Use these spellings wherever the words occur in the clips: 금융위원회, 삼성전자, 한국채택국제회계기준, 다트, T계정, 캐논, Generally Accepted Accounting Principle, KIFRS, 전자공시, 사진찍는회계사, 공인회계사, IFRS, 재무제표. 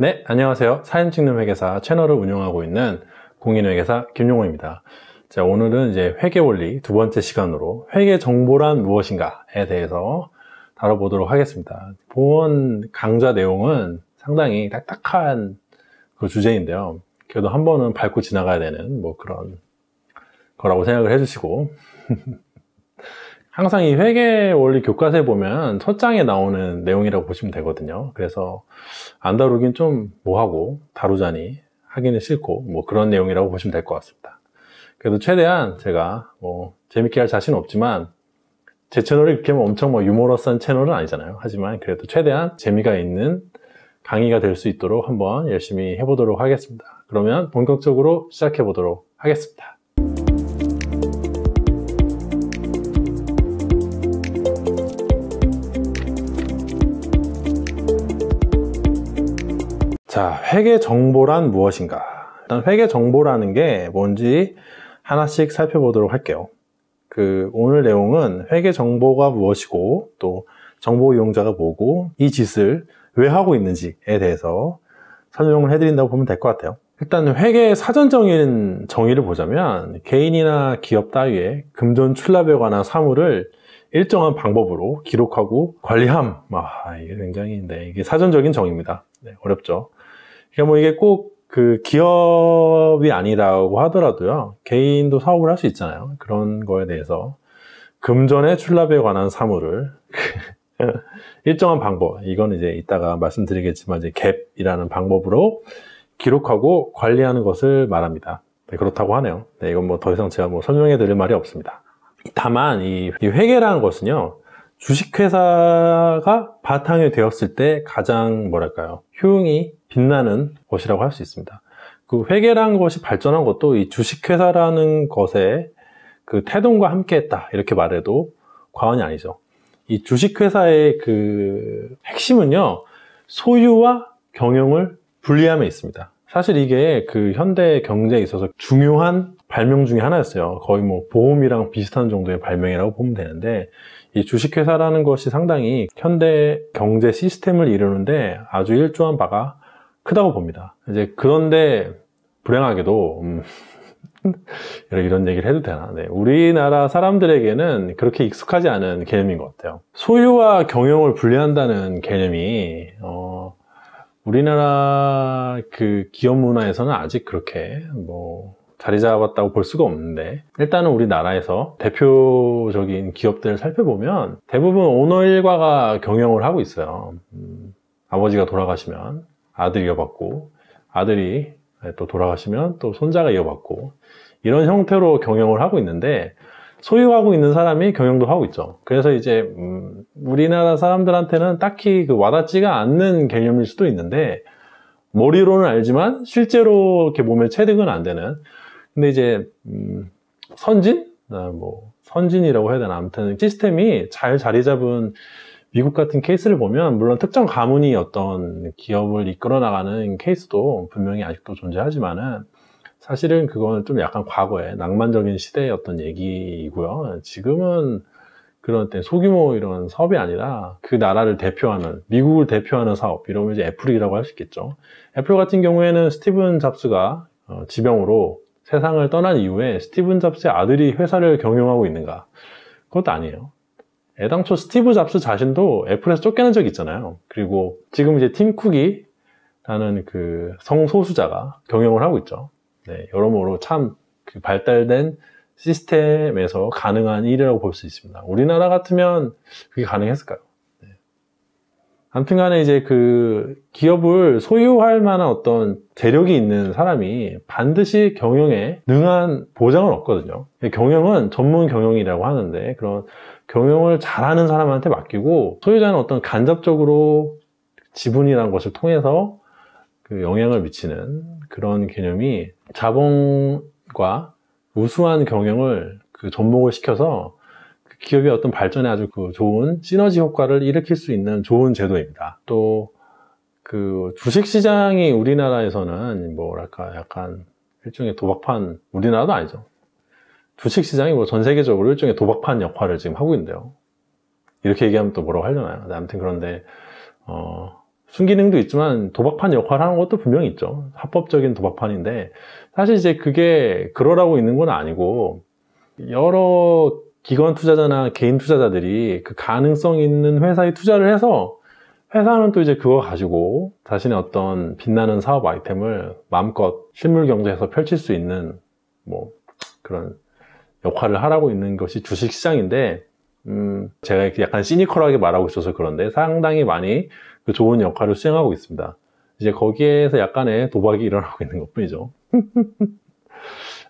네, 안녕하세요. 사진 찍는 회계사 채널을 운영하고 있는 공인회계사 김용호입니다. 자, 오늘은 이제 회계원리 두 번째 시간으로 회계정보란 무엇인가에 대해서 다뤄보도록 하겠습니다. 본 강좌 내용은 상당히 딱딱한 그 주제인데요. 그래도 한 번은 밟고 지나가야 되는 뭐 그런 거라고 생각을 해주시고 항상 이 회계원리 교과서에 보면 첫 장에 나오는 내용이라고 보시면 되거든요. 그래서 안 다루긴 좀 뭐하고 다루자니 하기는 싫고 뭐 그런 내용이라고 보시면 될 것 같습니다. 그래도 최대한 제가 뭐 재밌게 할 자신은 없지만 제 채널이 그렇게 엄청 뭐 유머러스한 채널은 아니잖아요. 하지만 그래도 최대한 재미가 있는 강의가 될 수 있도록 한번 열심히 해보도록 하겠습니다. 그러면 본격적으로 시작해 보도록 하겠습니다. 자, 회계정보란 무엇인가? 일단 회계정보라는 게 뭔지 하나씩 살펴보도록 할게요. 오늘 내용은 회계정보가 무엇이고 또 정보 이용자가 뭐고 이 짓을 왜 하고 있는지에 대해서 설명을 해드린다고 보면 될 것 같아요. 일단 회계의 사전적인 정의를 보자면 개인이나 기업 따위의 금전 출납에 관한 사물을 일정한 방법으로 기록하고 관리함. 이게 굉장히 이게 사전적인 정의입니다. 네, 어렵죠. 그러니까 뭐 이게 꼭 그 기업이 아니라고 하더라도요, 개인도 사업을 할 수 있잖아요. 그런 거에 대해서 금전의 출납에 관한 사물을 일정한 방법, 이건 이제 이따가 말씀드리겠지만 이제 갭이라는 방법으로 기록하고 관리하는 것을 말합니다. 네, 그렇다고 하네요. 네, 이건 뭐 더 이상 제가 뭐 설명해 드릴 말이 없습니다. 다만 이 회계라는 것은요, 주식회사가 바탕이 되었을 때 가장 뭐랄까요, 효용이 빛나는 것이라고 할 수 있습니다. 그 회계라는 것이 발전한 것도 이 주식회사라는 것의 그 태동과 함께했다, 이렇게 말해도 과언이 아니죠. 이 주식회사의 그 핵심은요, 소유와 경영을 분리함에 있습니다. 사실 이게 그 현대 경제에 있어서 중요한 발명 중에 하나였어요. 거의 뭐 보험이랑 비슷한 정도의 발명이라고 보면 되는데, 이 주식회사라는 것이 상당히 현대 경제 시스템을 이루는데 아주 일조한 바가 크다고 봅니다. 이제 그런데 불행하게도 이런 얘기를 해도 되나? 네, 우리나라 사람들에게는 그렇게 익숙하지 않은 개념인 것 같아요. 소유와 경영을 분리한다는 개념이 우리나라 그 기업 문화에서는 아직 그렇게 뭐 자리 잡았다고 볼 수가 없는데, 일단은 우리나라에서 대표적인 기업들을 살펴보면 대부분 오너 일과가 경영을 하고 있어요. 아버지가 돌아가시면 아들이 이어받고, 아들이 또 돌아가시면 또 손자가 이어받고, 이런 형태로 경영을 하고 있는데 소유하고 있는 사람이 경영도 하고 있죠. 그래서 이제 우리나라 사람들한테는 딱히 그 와닿지가 않는 개념일 수도 있는데, 머리로는 알지만 실제로 이렇게 몸에 체득은 안 되는. 근데 이제 선진이라고 해야 되나, 아무튼 시스템이 잘 자리 잡은 미국 같은 케이스를 보면, 물론 특정 가문이 어떤 기업을 이끌어 나가는 케이스도 분명히 아직도 존재하지만은, 사실은 그건 좀 약간 과거의 낭만적인 시대의 어떤 얘기이고요. 지금은 그런 때 소규모 이런 사업이 아니라 그 나라를 대표하는, 미국을 대표하는 사업, 이러면 이제 애플이라고 할 수 있겠죠. 애플 같은 경우에는 스티븐 잡스가 지병으로 세상을 떠난 이후에 스티븐 잡스의 아들이 회사를 경영하고 있는가? 그것도 아니에요. 애당초 스티브 잡스 자신도 애플에서 쫓겨난 적이 있잖아요. 그리고 지금 이제 팀 쿡이라는 그 성소수자가 경영을 하고 있죠. 네, 여러모로 참 그 발달된 시스템에서 가능한 일이라고 볼 수 있습니다. 우리나라 같으면 그게 가능했을까요? 네. 아무튼 간에 이제 그 기업을 소유할 만한 어떤 재력이 있는 사람이 반드시 경영에 능한 보장은 없거든요. 경영은 전문 경영이라고 하는데, 그런 경영을 잘하는 사람한테 맡기고, 소유자는 어떤 간접적으로 지분이라는 것을 통해서 그 영향을 미치는 그런 개념이, 자본과 우수한 경영을 그 접목을 시켜서 그 기업의 어떤 발전에 아주 그 좋은 시너지 효과를 일으킬 수 있는 좋은 제도입니다. 또 그 주식시장이 우리나라에서는 뭐랄까, 약간 일종의 도박판, 우리나라도 아니죠. 주식시장이 뭐 전 세계적으로 일종의 도박판 역할을 지금 하고 있는데요. 이렇게 얘기하면 또 뭐라고 하려나요? 아무튼 그런데 순기능도 있지만 도박판 역할을 하는 것도 분명히 있죠. 합법적인 도박판인데 사실 이제 그게 그러라고 있는 건 아니고 여러 기관 투자자나 개인 투자자들이 그 가능성 있는 회사에 투자를 해서 회사는 또 이제 그거 가지고 자신의 어떤 빛나는 사업 아이템을 마음껏 실물 경제에서 펼칠 수 있는 뭐 그런 역할을 하라고 있는 것이 주식시장인데 제가 이렇게 약간 시니컬하게 말하고 있어서 그런데 상당히 많이 그 좋은 역할을 수행하고 있습니다. 이제 거기에서 약간의 도박이 일어나고 있는 것뿐이죠.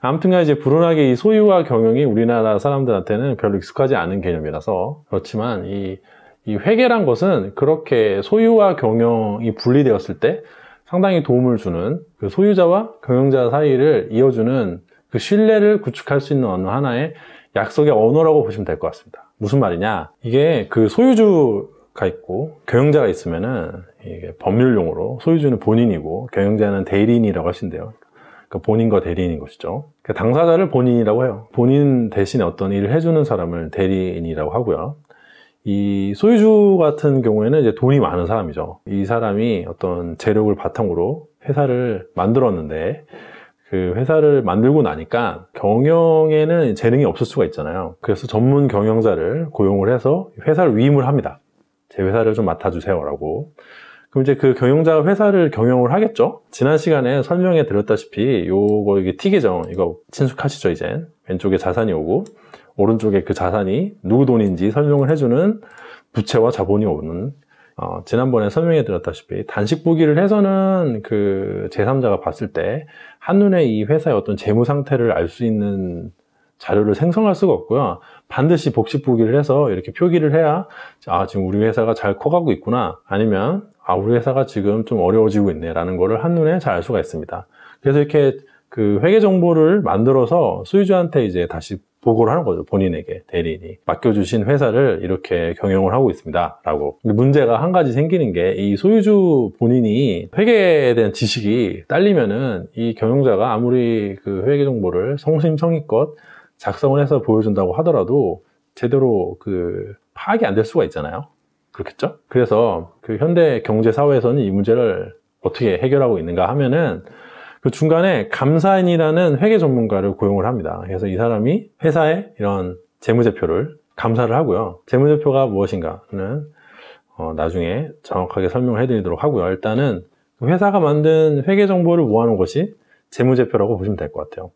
아무튼간 이제 불운하게 이 소유와 경영이 우리나라 사람들한테는 별로 익숙하지 않은 개념이라서 그렇지만 이 회계란 것은 그렇게 소유와 경영이 분리되었을 때 상당히 도움을 주는 그 소유자와 경영자 사이를 이어주는 그 신뢰를 구축할 수 있는 어느 하나의 약속의 언어라고 보시면 될 것 같습니다. 무슨 말이냐? 이게 그 소유주가 있고 경영자가 있으면은 이게 법률용어로 소유주는 본인이고 경영자는 대리인이라고 하신대요. 그러니까 본인과 대리인인 것이죠. 그러니까 당사자를 본인이라고 해요. 본인 대신에 어떤 일을 해주는 사람을 대리인이라고 하고요. 이 소유주 같은 경우에는 이제 돈이 많은 사람이죠. 이 사람이 어떤 재력을 바탕으로 회사를 만들었는데 그 회사를 만들고 나니까 경영에는 재능이 없을 수가 있잖아요. 그래서 전문 경영자를 고용을 해서 회사를 위임을 합니다. 제 회사를 좀 맡아주세요 라고. 그럼 이제 그 경영자가 회사를 경영을 하겠죠. 지난 시간에 설명해 드렸다시피 요거 이게 T계정 이거 친숙하시죠. 이제 왼쪽에 자산이 오고 오른쪽에 그 자산이 누구 돈인지 설명을 해주는 부채와 자본이 오는 지난번에 설명해 드렸다시피 단식 부기를 해서는 그 제3자가 봤을 때 한눈에 이 회사의 어떤 재무 상태를 알 수 있는 자료를 생성할 수가 없고요. 반드시 복식 부기를 해서 이렇게 표기를 해야 아 지금 우리 회사가 잘 커가고 있구나 아니면 아 우리 회사가 지금 좀 어려워지고 있네 라는 거를 한눈에 잘 알 수가 있습니다. 그래서 이렇게 그 회계 정보를 만들어서 소유주한테 이제 다시 보고를 하는 거죠. 본인에게 대리인이 맡겨주신 회사를 이렇게 경영을 하고 있습니다 라고. 근데 문제가 한 가지 생기는 게 이 소유주 본인이 회계에 대한 지식이 딸리면은 이 경영자가 아무리 그 회계 정보를 성심성의껏 작성을 해서 보여준다고 하더라도 제대로 그 파악이 안 될 수가 있잖아요. 그렇겠죠? 그래서 그 현대 경제 사회에서는 이 문제를 어떻게 해결하고 있는가 하면은 그 중간에 감사인이라는 회계 전문가를 고용을 합니다. 그래서 이 사람이 회사의 이런 재무제표를 감사를 하고요. 재무제표가 무엇인가는 나중에 정확하게 설명을 해드리도록 하고요. 일단은 회사가 만든 회계 정보를 모아놓은 것이 재무제표라고 보시면 될 것 같아요.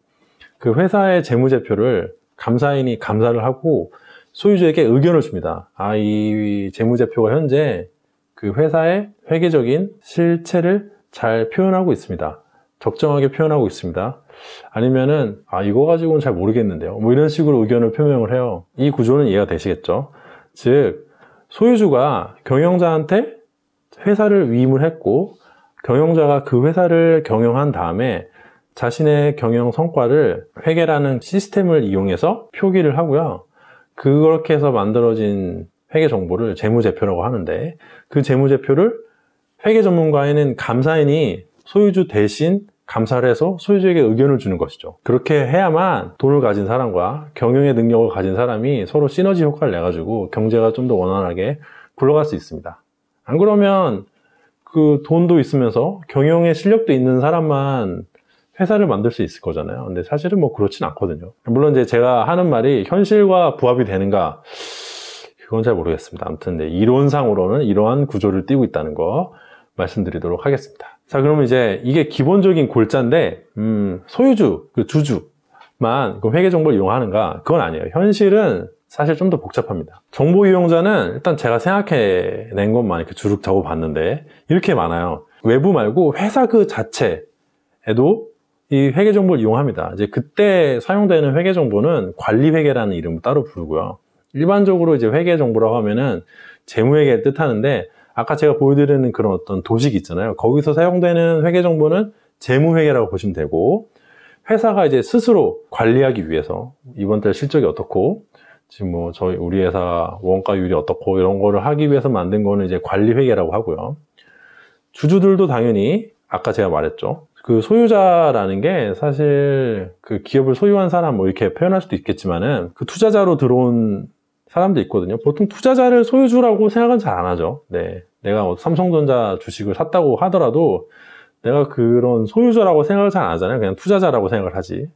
그 회사의 재무제표를 감사인이 감사를 하고 소유주에게 의견을 줍니다. 아, 이 재무제표가 현재 그 회사의 회계적인 실체를 잘 표현하고 있습니다. 적정하게 표현하고 있습니다. 아니면은 아 이거 가지고는 잘 모르겠는데요. 뭐 이런 식으로 의견을 표명을 해요. 이 구조는 이해가 되시겠죠. 즉 소유주가 경영자한테 회사를 위임을 했고 경영자가 그 회사를 경영한 다음에 자신의 경영 성과를 회계라는 시스템을 이용해서 표기를 하고요. 그렇게 해서 만들어진 회계 정보를 재무제표라고 하는데 그 재무제표를 회계 전문가에는 감사인이 소유주 대신 감사를 해서 소유주에게 의견을 주는 것이죠. 그렇게 해야만 돈을 가진 사람과 경영의 능력을 가진 사람이 서로 시너지 효과를 내가지고 경제가 좀 더 원활하게 굴러갈 수 있습니다. 안 그러면 그 돈도 있으면서 경영의 실력도 있는 사람만 회사를 만들 수 있을 거잖아요. 근데 사실은 뭐 그렇진 않거든요. 물론 이제 제가 하는 말이 현실과 부합이 되는가 그건 잘 모르겠습니다. 아무튼 이론상으로는 이러한 구조를 띄고 있다는 거 말씀드리도록 하겠습니다. 자, 그러면 이제 이게 기본적인 골자인데 소유주, 그 주주만 그 회계 정보를 이용하는가? 그건 아니에요. 현실은 사실 좀 더 복잡합니다. 정보 이용자는 일단 제가 생각해낸 것만 이렇게 주룩 적어봤는데 이렇게 많아요. 외부 말고 회사 그 자체에도 이 회계 정보를 이용합니다. 이제 그때 사용되는 회계 정보는 관리 회계라는 이름을 따로 부르고요. 일반적으로 이제 회계 정보라고 하면은 재무회계를 뜻하는데 아까 제가 보여드리는 그런 어떤 도식 있잖아요. 거기서 사용되는 회계 정보는 재무회계라고 보시면 되고 회사가 이제 스스로 관리하기 위해서 이번 달 실적이 어떻고 지금 뭐 저희 우리 회사 원가율이 어떻고 이런 거를 하기 위해서 만든 거는 이제 관리회계라고 하고요. 주주들도 당연히 아까 제가 말했죠. 그 소유자라는 게 사실 그 기업을 소유한 사람 뭐 이렇게 표현할 수도 있겠지만은 그 투자자로 들어온 사람도 있거든요. 보통 투자자를 소유주라고 생각은 잘 안 하죠. 네, 내가 삼성전자 주식을 샀다고 하더라도 내가 그런 소유주라고 생각을 잘 안 하잖아요. 그냥 투자자라고 생각을 하지.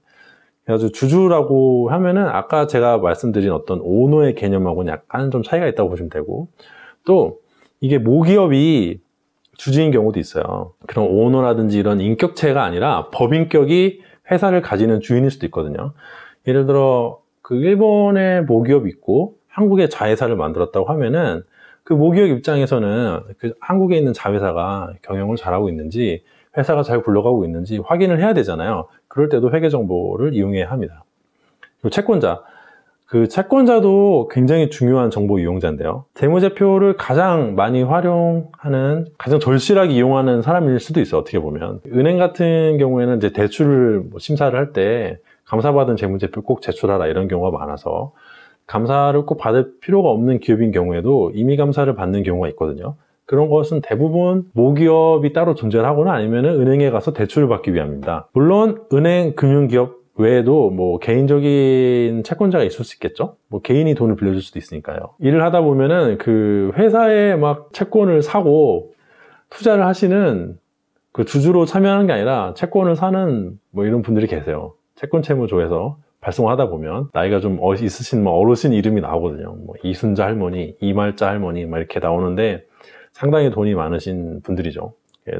그래서 주주라고 하면은 아까 제가 말씀드린 어떤 오너의 개념하고는 약간 좀 차이가 있다고 보시면 되고, 또 이게 모기업이 주주인 경우도 있어요. 그런 오너라든지 이런 인격체가 아니라 법인격이 회사를 가지는 주인일 수도 있거든요. 예를 들어 그 일본의 모기업이 있고 한국의 자회사를 만들었다고 하면은 그 모기업 입장에서는 그 한국에 있는 자회사가 경영을 잘하고 있는지 회사가 잘 굴러가고 있는지 확인을 해야 되잖아요. 그럴 때도 회계정보를 이용해야 합니다. 그리고 채권자, 그 채권자도 굉장히 중요한 정보 이용자인데요. 재무제표를 가장 많이 활용하는, 가장 절실하게 이용하는 사람일 수도 있어요. 어떻게 보면 은행 같은 경우에는 이제 대출을 뭐 심사를 할 때 감사받은 재무제표 꼭 제출하라 이런 경우가 많아서 감사를 꼭 받을 필요가 없는 기업인 경우에도 임의 감사를 받는 경우가 있거든요. 그런 것은 대부분 모기업이 따로 존재를 하거나 아니면 은행에 가서 대출을 받기 위함입니다. 물론 은행, 금융기업 외에도 뭐 개인적인 채권자가 있을 수 있겠죠. 뭐 개인이 돈을 빌려줄 수도 있으니까요. 일을 하다 보면은 그 회사에 막 채권을 사고 투자를 하시는 그 주주로 참여하는 게 아니라 채권을 사는 뭐 이런 분들이 계세요. 채권채무조에서 발송하다 보면 나이가 좀 있으신 뭐 어르신 이름이 나오거든요. 뭐 이순자 할머니, 이말자 할머니 막 이렇게 나오는데 상당히 돈이 많으신 분들이죠.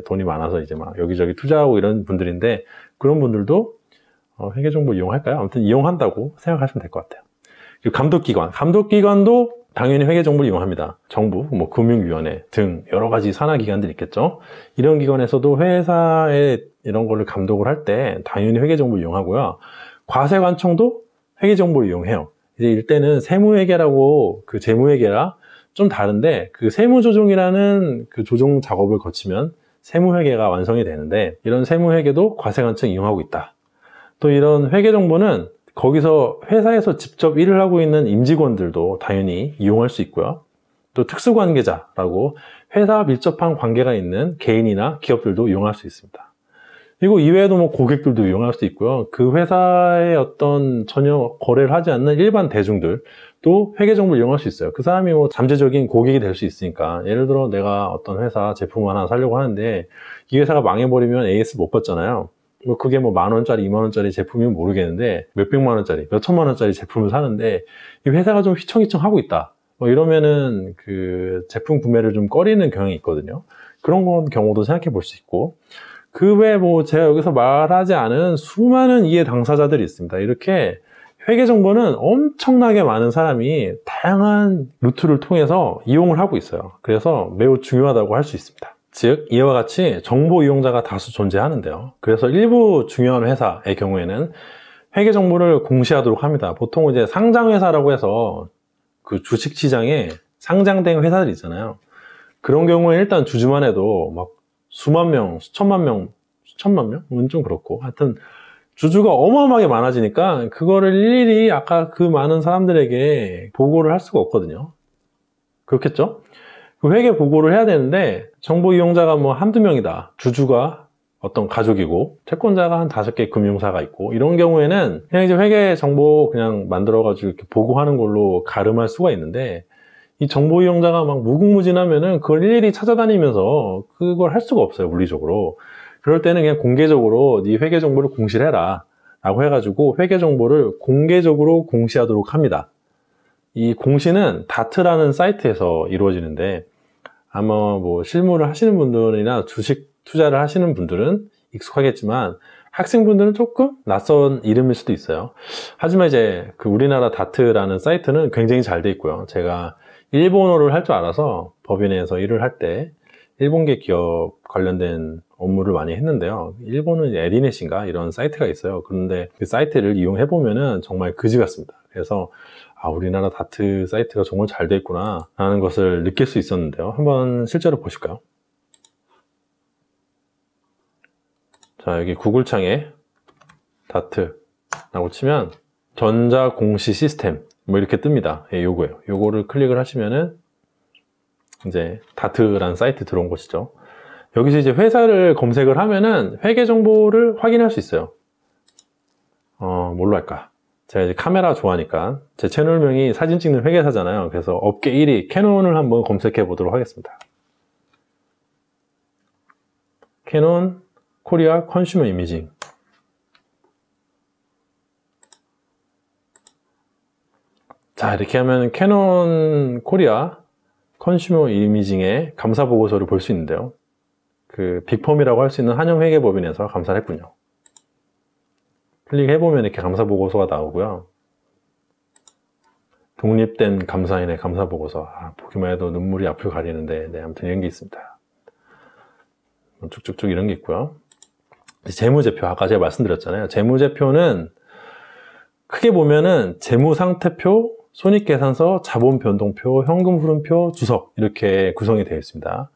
돈이 많아서 이제 막 여기저기 투자하고 이런 분들인데, 그런 분들도 회계정보 이용할까요? 아무튼 이용한다고 생각하시면 될 것 같아요. 그리고 감독기관, 감독기관도 당연히 회계정보를 이용합니다. 정부, 뭐 금융위원회 등 여러 가지 산하기관들이 있겠죠. 이런 기관에서도 회사의 이런 거를 감독을 할 때 당연히 회계정보를 이용하고요. 과세관청도 회계정보를 이용해요. 이제 일단은 세무회계라고 그 재무회계라 좀 다른데, 그 세무조정이라는 그 조정 작업을 거치면 세무회계가 완성이 되는데, 이런 세무회계도 과세관청 이용하고 있다. 또 이런 회계정보는 거기서 회사에서 직접 일을 하고 있는 임직원들도 당연히 이용할 수 있고요. 또 특수관계자라고 회사와 밀접한 관계가 있는 개인이나 기업들도 이용할 수 있습니다. 그리고 이외에도 뭐 고객들도 이용할 수 있고요. 그 회사의 어떤 전혀 거래를 하지 않는 일반 대중들 또 회계정보를 이용할 수 있어요. 그 사람이 뭐 잠재적인 고객이 될 수 있으니까, 예를 들어 내가 어떤 회사 제품 하나 사려고 하는데 이 회사가 망해버리면 AS 못 받잖아요. 뭐 그게 뭐 10,000원짜리, 20,000원짜리 제품이면 모르겠는데 몇백만원짜리, 몇천만원짜리 제품을 사는데 이 회사가 좀 휘청휘청 하고 있다. 뭐 이러면은 그 제품 구매를 좀 꺼리는 경향이 있거든요. 그런 경우도 생각해 볼 수 있고, 그 외에 뭐 제가 여기서 말하지 않은 수많은 이해 당사자들이 있습니다. 이렇게 회계정보는 엄청나게 많은 사람이 다양한 루트를 통해서 이용을 하고 있어요. 그래서 매우 중요하다고 할 수 있습니다. 즉 이와 같이 정보 이용자가 다수 존재하는데요. 그래서 일부 중요한 회사의 경우에는 회계정보를 공시하도록 합니다. 보통 이제 상장회사라고 해서 그 주식시장에 상장된 회사들 있잖아요. 그런 경우에 일단 주주만 해도 막 수만 명, 수천만 명, 수천만 명은 좀 그렇고, 하여튼 주주가 어마어마하게 많아지니까 그거를 일일이 아까 그 많은 사람들에게 보고를 할 수가 없거든요. 그렇겠죠? 그 회계 보고를 해야 되는데 정보 이용자가 뭐 한두 명이다. 주주가 어떤 가족이고 채권자가 한 5개 금융사가 있고, 이런 경우에는 그냥 이제 회계 정보 그냥 만들어가지고 이렇게 보고하는 걸로 가름할 수가 있는데, 이 정보 이용자가 막 무궁무진하면은 그걸 일일이 찾아다니면서 그걸 할 수가 없어요, 물리적으로. 그럴 때는 그냥 공개적으로 네 회계정보를 공시를 해라 라고 해가지고 회계정보를 공개적으로 공시하도록 합니다. 이 공시는 다트라는 사이트에서 이루어지는데, 아마 뭐 실무를 하시는 분들이나 주식 투자를 하시는 분들은 익숙하겠지만 학생분들은 조금 낯선 이름일 수도 있어요. 하지만 이제 그 우리나라 다트라는 사이트는 굉장히 잘 돼 있고요. 제가 일본어를 할 줄 알아서 법인에서 일을 할 때 일본계 기업 관련된 업무를 많이 했는데요. 일본은 에리넷인가 이런 사이트가 있어요. 그런데 그 사이트를 이용해보면은 정말 그지 같습니다. 그래서 아, 우리나라 다트 사이트가 정말 잘 돼 있구나 라는 것을 느낄 수 있었는데요. 한번 실제로 보실까요? 자, 여기 구글창에 다트라고 치면 전자공시 시스템 뭐 이렇게 뜹니다. 예, 요거예요. 요거를 클릭을 하시면은 이제 다트라는 사이트 들어온 것이죠. 여기서 이제 회사를 검색을 하면은 회계 정보를 확인할 수 있어요. 뭘로 할까? 제가 이제 카메라 좋아하니까 제 채널명이 사진 찍는 회계사잖아요. 그래서 업계 1위 캐논을 한번 검색해 보도록 하겠습니다. 캐논 코리아 컨슈머 이미징. 자, 이렇게 하면 캐논 코리아 컨슈머 이미징의 감사 보고서를 볼 수 있는데요. 그 빅펌이라고 할 수 있는 한영회계법인에서 감사를 했군요. 클릭해보면 이렇게 감사보고서가 나오고요. 독립된 감사인의 감사보고서. 아, 보기만 해도 눈물이 앞을 가리는데, 네, 아무튼 이런 게 있습니다. 쭉쭉쭉 이런 게 있고요. 재무제표, 아까 제가 말씀드렸잖아요. 재무제표는 크게 보면은 재무상태표, 손익계산서, 자본변동표, 현금흐름표, 주석 이렇게 구성이 되어 있습니다.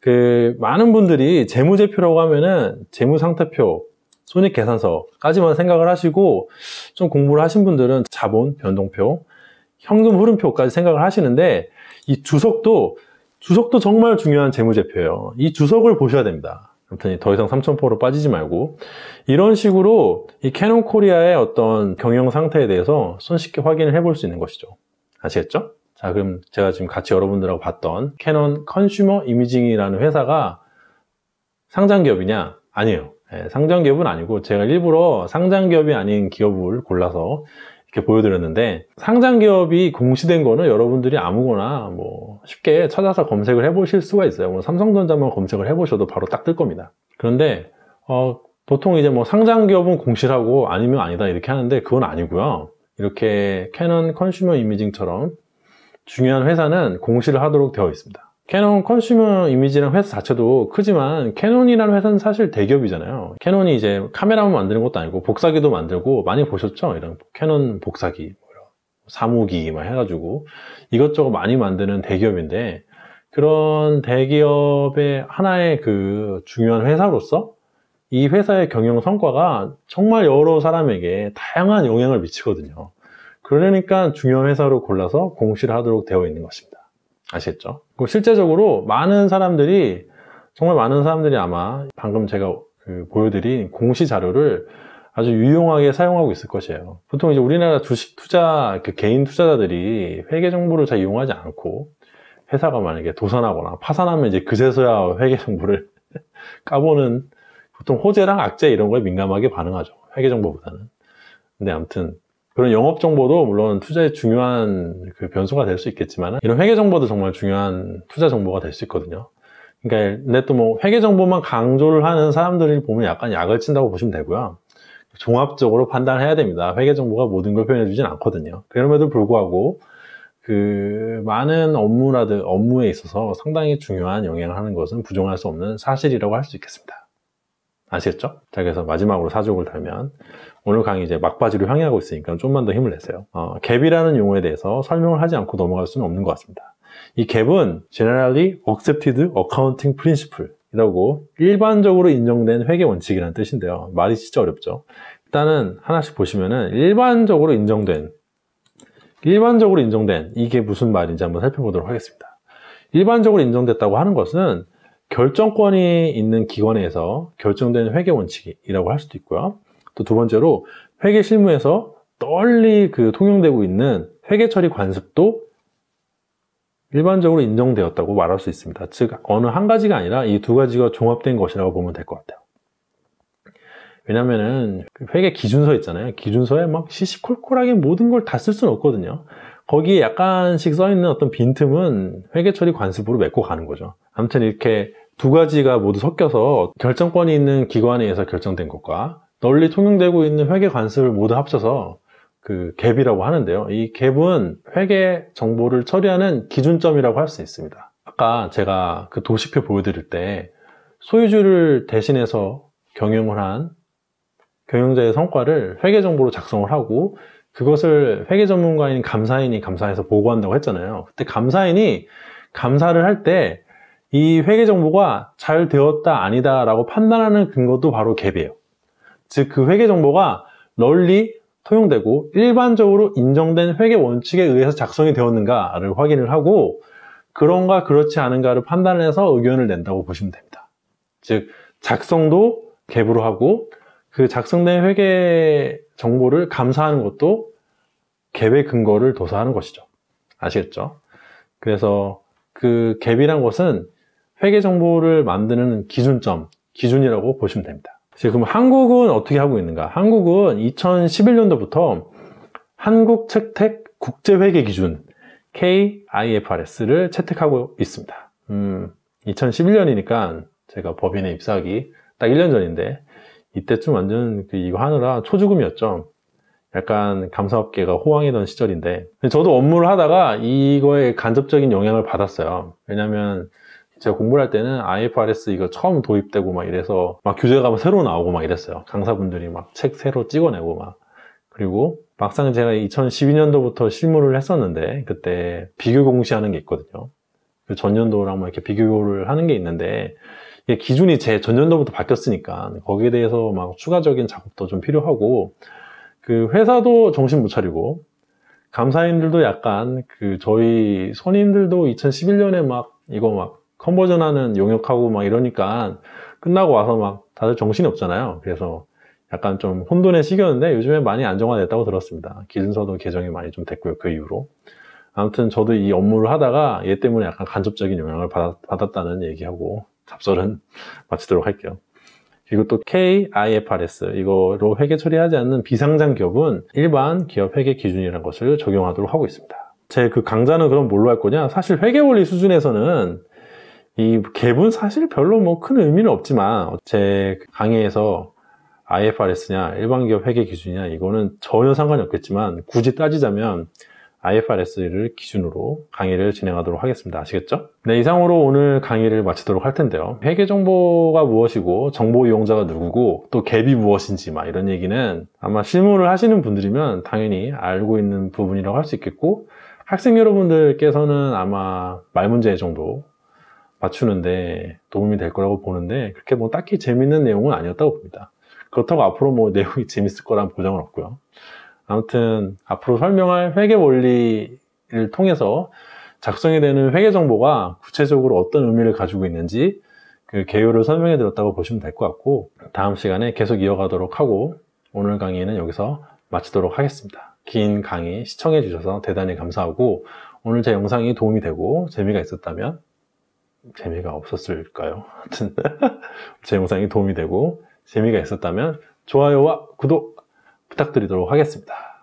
그 많은 분들이 재무제표라고 하면은 재무상태표, 손익계산서까지만 생각을 하시고, 좀 공부를 하신 분들은 자본, 변동표, 현금 흐름표까지 생각을 하시는데, 이 주석도 정말 중요한 재무제표예요. 이 주석을 보셔야 됩니다. 아무튼 더 이상 삼천포로 빠지지 말고, 이런 식으로 이 캐논 코리아의 어떤 경영 상태에 대해서 손쉽게 확인을 해볼 수 있는 것이죠. 아시겠죠? 자, 그럼 제가 지금 같이 여러분들하고 봤던 캐논 컨슈머 이미징이라는 회사가 상장기업이냐? 아니에요. 예, 상장기업은 아니고 제가 일부러 상장기업이 아닌 기업을 골라서 이렇게 보여드렸는데, 상장기업이 공시된 거는 여러분들이 아무거나 뭐 쉽게 찾아서 검색을 해보실 수가 있어요. 뭐 삼성전자만 검색을 해보셔도 바로 딱 뜰 겁니다. 그런데 보통 이제 뭐 상장기업은 공시하고 아니면 아니다 이렇게 하는데, 그건 아니고요. 이렇게 캐논 컨슈머 이미징처럼 중요한 회사는 공시를 하도록 되어 있습니다. 캐논 컨슈머 이미지라는 회사 자체도 크지만 캐논이라는 회사는 사실 대기업이잖아요. 캐논이 이제 카메라만 만드는 것도 아니고 복사기도 만들고, 많이 보셨죠? 이런 캐논 복사기, 사무기 막 해가지고 이것저것 많이 만드는 대기업인데, 그런 대기업의 하나의 그 중요한 회사로서 이 회사의 경영 성과가 정말 여러 사람에게 다양한 영향을 미치거든요. 그러니까 중요한 회사로 골라서 공시를 하도록 되어 있는 것입니다. 아시겠죠? 그리고 실제적으로 정말 많은 사람들이 아마 방금 제가 보여드린 공시 자료를 아주 유용하게 사용하고 있을 것이에요. 보통 이제 우리나라 주식 투자, 그 개인 투자자들이 회계 정보를 잘 이용하지 않고, 회사가 만약에 도산하거나 파산하면 이제 그제서야 회계 정보를 까보는, 보통 호재랑 악재 이런 거에 민감하게 반응하죠. 회계 정보보다는. 근데 아무튼 그런 영업 정보도 물론 투자에 중요한 그 변수가 될 수 있겠지만, 이런 회계 정보도 정말 중요한 투자 정보가 될 수 있거든요. 그러니까, 근데 또 뭐 회계 정보만 강조를 하는 사람들이 보면 약간 약을 친다고 보시면 되고요. 종합적으로 판단해야 됩니다. 회계 정보가 모든 걸 표현해주진 않거든요. 그럼에도 불구하고 그 많은 업무에 있어서 상당히 중요한 영향을 하는 것은 부정할 수 없는 사실이라고 할 수 있겠습니다. 아시겠죠? 자, 그래서 마지막으로 사족을 달면, 오늘 강의 이제 막바지로 향해가고 있으니까 좀만 더 힘을 내세요. 갭이라는 용어에 대해서 설명을 하지 않고 넘어갈 수는 없는 것 같습니다. 이 갭은 Generally Accepted Accounting Principle 이라고, 일반적으로 인정된 회계 원칙이라는 뜻인데요. 말이 진짜 어렵죠. 일단은 하나씩 보시면은, 일반적으로 인정된 이게 무슨 말인지 한번 살펴보도록 하겠습니다. 일반적으로 인정됐다고 하는 것은 결정권이 있는 기관에서 결정된 회계 원칙이라고 할 수도 있고요. 또 두 번째로, 회계 실무에서 널리 그 통용되고 있는 회계 처리 관습도 일반적으로 인정되었다고 말할 수 있습니다. 즉, 어느 한 가지가 아니라 이 두 가지가 종합된 것이라고 보면 될 것 같아요. 왜냐면은 회계 기준서 있잖아요. 기준서에 막 시시콜콜하게 모든 걸 다 쓸 수는 없거든요. 거기에 약간씩 써있는 어떤 빈틈은 회계 처리 관습으로 메꿔 가는 거죠. 아무튼 이렇게 두 가지가 모두 섞여서 결정권이 있는 기관에 의해서 결정된 것과 널리 통용되고 있는 회계 관습을 모두 합쳐서 그 갭이라고 하는데요. 이 갭은 회계 정보를 처리하는 기준점이라고 할 수 있습니다. 아까 제가 그 도식표 보여드릴 때 소유주를 대신해서 경영을 한 경영자의 성과를 회계 정보로 작성을 하고, 그것을 회계 전문가인 감사인이 감사해서 보고한다고 했잖아요. 그때 감사인이 감사를 할 때 이 회계 정보가 잘 되었다 아니다 라고 판단하는 근거도 바로 갭이에요. 즉, 그 회계 정보가 널리 통용되고 일반적으로 인정된 회계 원칙에 의해서 작성이 되었는가를 확인을 하고, 그런가 그렇지 않은가를 판단해서 의견을 낸다고 보시면 됩니다. 즉, 작성도 갭으로 하고, 그 작성된 회계 정보를 감사하는 것도 갭의 근거를 도사하는 것이죠. 아시겠죠? 그래서 그 갭이란 것은 회계 정보를 만드는 기준점, 기준이라고 보시면 됩니다. 지금 한국은 어떻게 하고 있는가? 한국은 2011년도부터 한국채택 국제회계기준 KIFRS를 채택하고 있습니다. 2011년이니까 제가 법인에 입사하기 딱 1년 전인데 이때쯤 완전 이거 하느라 초죽음이었죠. 약간 감사업계가 호황이던 시절인데 저도 업무를 하다가 이거에 간접적인 영향을 받았어요. 왜냐면 제가 공부를 할 때는 IFRS 이거 처음 도입되고 막 이래서 막 규제가 막 새로 나오고 막 이랬어요. 강사분들이 막 책 새로 찍어내고 막. 그리고 막상 제가 2012년도부터 실무를 했었는데 그때 비교 공시하는 게 있거든요. 그 전년도랑 막 이렇게 비교를 하는 게 있는데 이게 기준이 제 전년도부터 바뀌었으니까 거기에 대해서 막 추가적인 작업도 좀 필요하고 그 회사도 정신 못 차리고 감사인들도 약간 그 저희 손님들도 2011년에 막 이거 막 컨버전하는 용역하고 막 이러니까 끝나고 와서 막 다들 정신이 없잖아요. 그래서 약간 좀 혼돈의 시기였는데 요즘에 많이 안정화됐다고 들었습니다. 기준서도 개정이 많이 좀 됐고요. 그 이후로. 아무튼 저도 이 업무를 하다가 얘 때문에 약간 간접적인 영향을 받았다는 얘기하고 잡설은 마치도록 할게요. 그리고 또 KIFRS 이거로 회계 처리하지 않는 비상장 기업은 일반 기업 회계 기준이라는 것을 적용하도록 하고 있습니다. 제 그 강좌는 그럼 뭘로 할 거냐? 사실 회계 원리 수준에서는 이 갭은 사실 별로 뭐 큰 의미는 없지만 제 강의에서 IFRS냐 일반 기업 회계 기준이냐 이거는 전혀 상관이 없겠지만 굳이 따지자면 IFRS를 기준으로 강의를 진행하도록 하겠습니다. 아시겠죠? 네, 이상으로 오늘 강의를 마치도록 할 텐데요. 회계 정보가 무엇이고 정보 이용자가 누구고 또 갭이 무엇인지 막 이런 얘기는 아마 실무를 하시는 분들이면 당연히 알고 있는 부분이라고 할 수 있겠고 학생 여러분들께서는 아마 말문제 정도 맞추는데 도움이 될 거라고 보는데 그렇게 뭐 딱히 재밌는 내용은 아니었다고 봅니다. 그렇다고 앞으로 뭐 내용이 재밌을 거란 보장은 없고요. 아무튼 앞으로 설명할 회계 원리를 통해서 작성이 되는 회계 정보가 구체적으로 어떤 의미를 가지고 있는지 그 개요를 설명해 드렸다고 보시면 될 것 같고 다음 시간에 계속 이어가도록 하고 오늘 강의는 여기서 마치도록 하겠습니다. 긴 강의 시청해 주셔서 대단히 감사하고 오늘 제 영상이 도움이 되고 재미가 있었다면 재미가 없었을까요? 하여튼 제 영상이 도움이 되고 재미가 있었다면 좋아요와 구독 부탁드리도록 하겠습니다.